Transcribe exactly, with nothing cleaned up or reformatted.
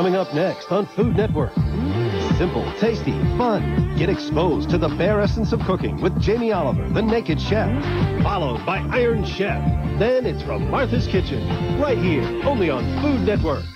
Coming up next on Food Network. Simple, tasty, fun. Get exposed to the bare essence of cooking with Jamie Oliver, the Naked Chef. Followed by Iron Chef. Then it's from Martha's Kitchen. Right here, only on Food Network.